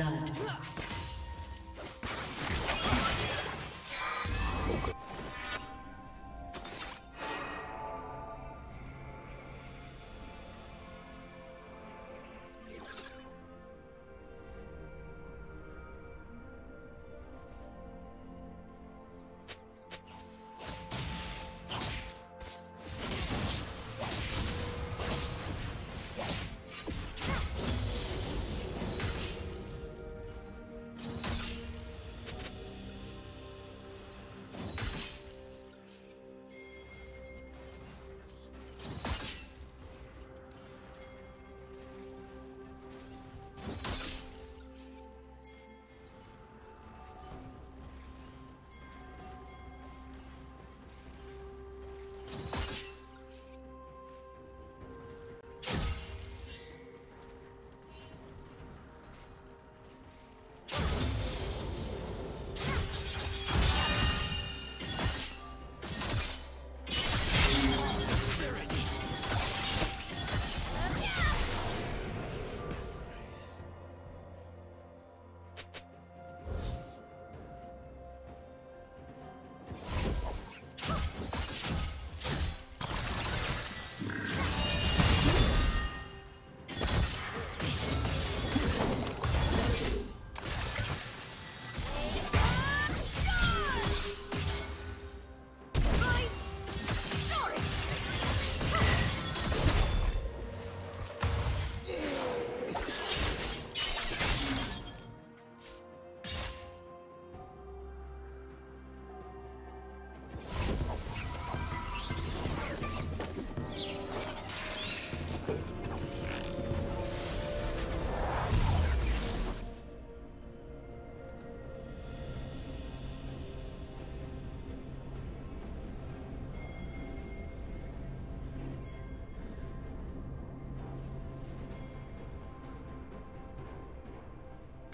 blood.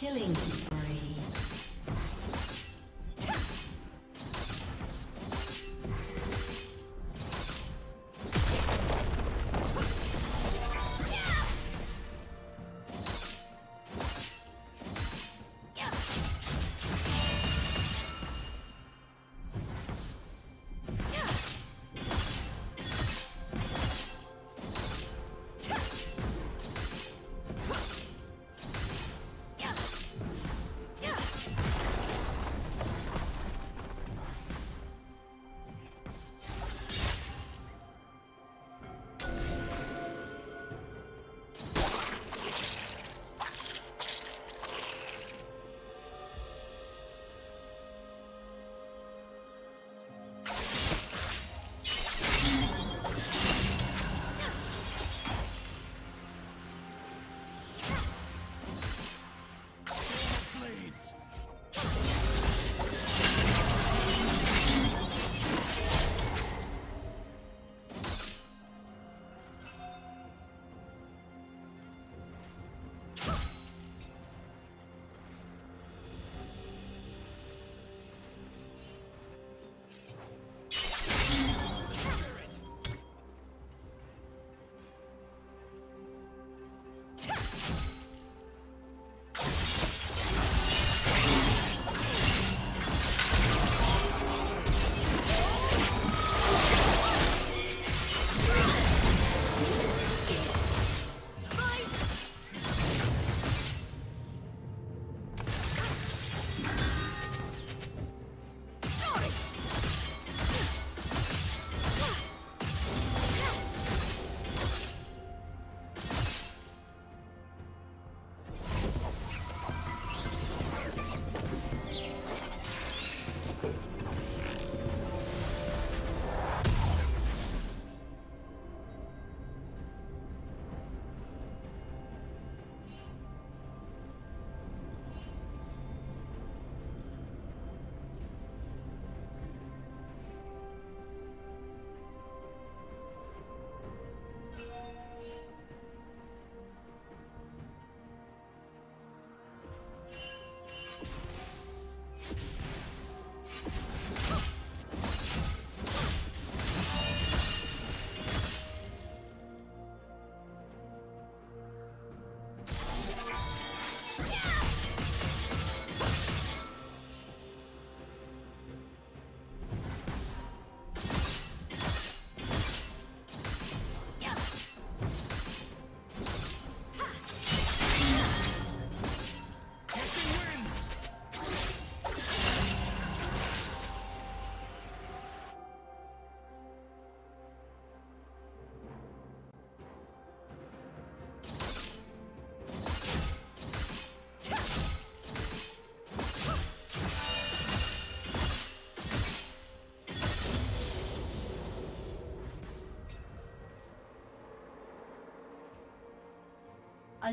Killing spree. A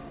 Blue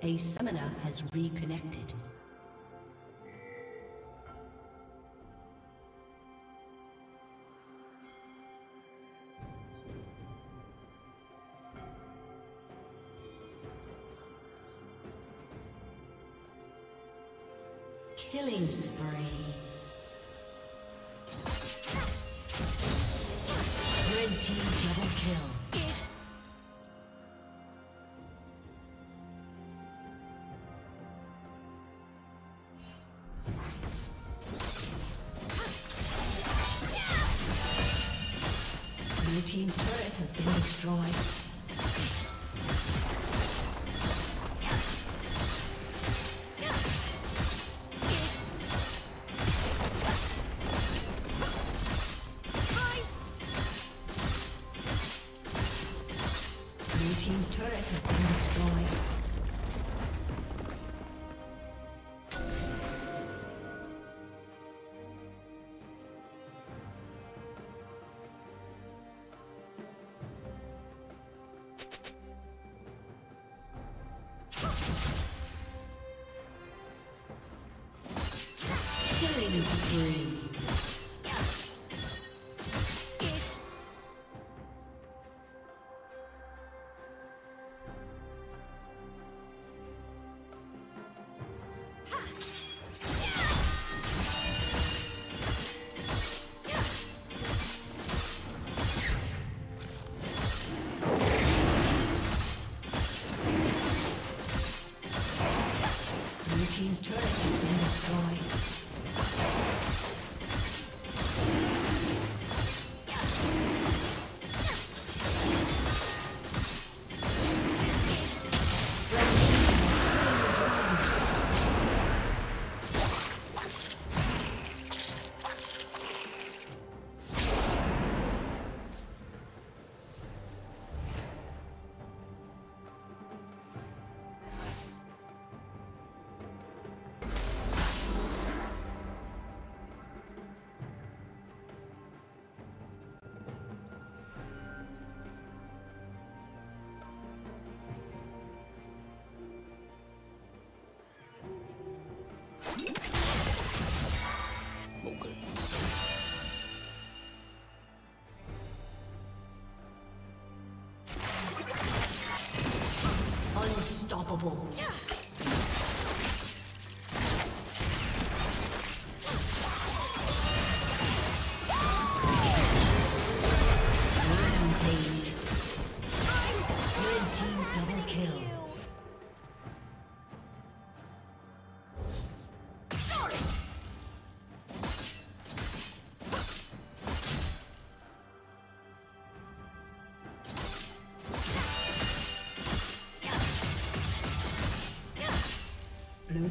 A summoner has reconnected. Killing spree. Red team double kill. Team's turret has been destroyed. Unstoppable. Yeah. Rampage. Red team double kill. Blue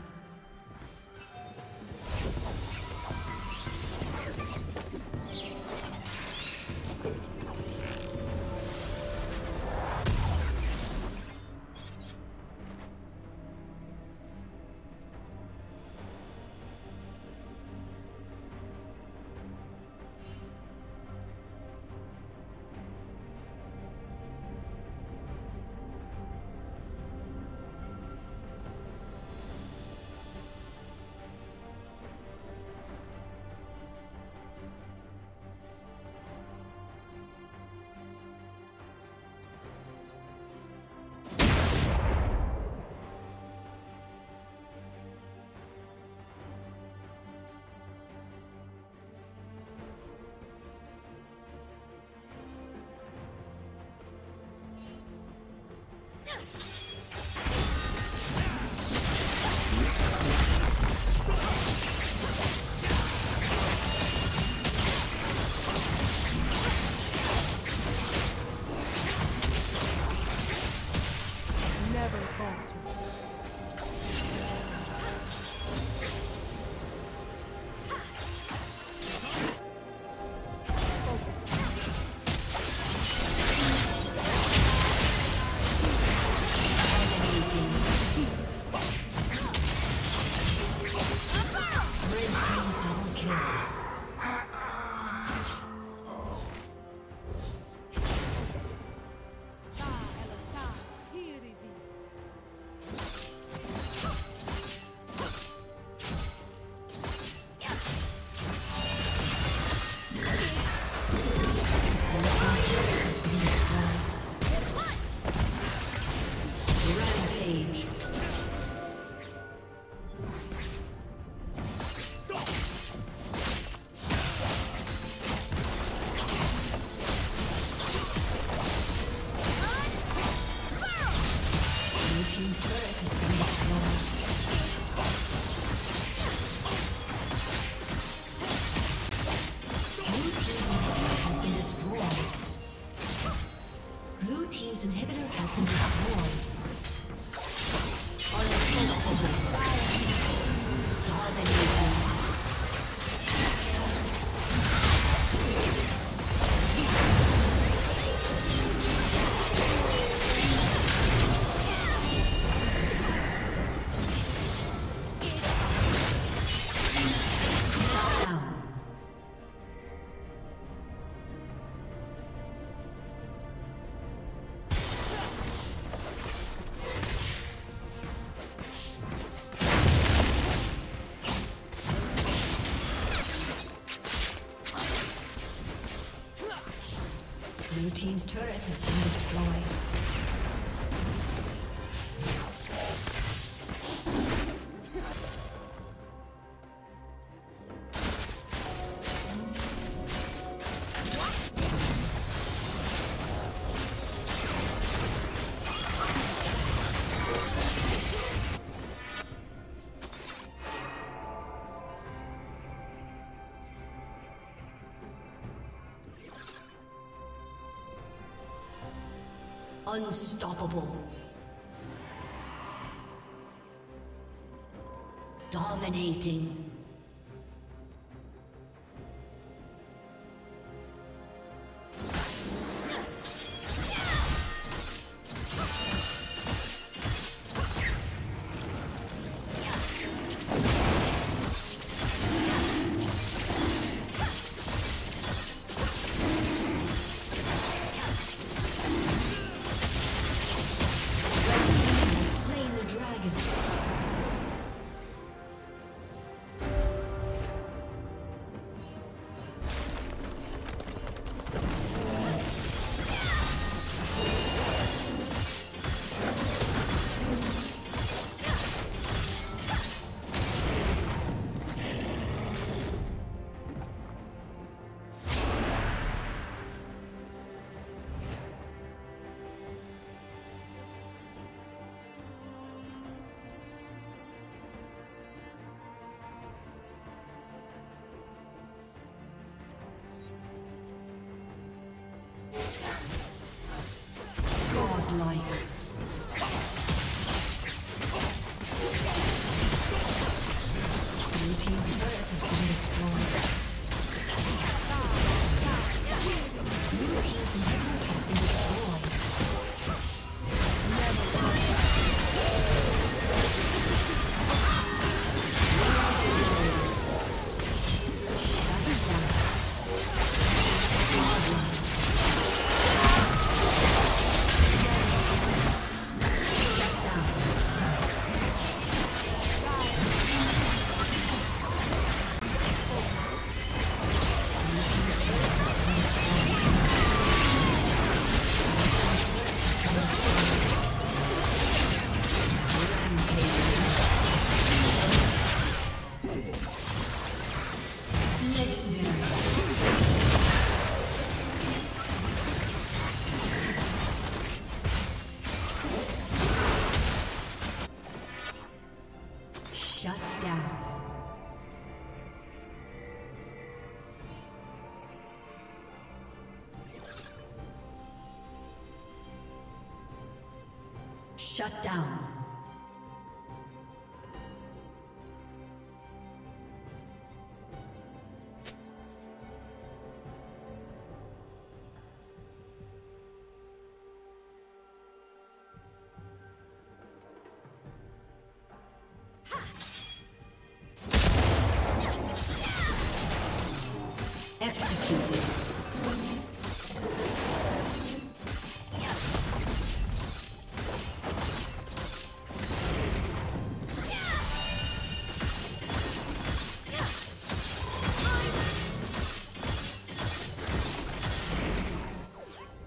Blue team's turret has been destroyed. Unstoppable. Dominating. down. Shut down. Executed.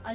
A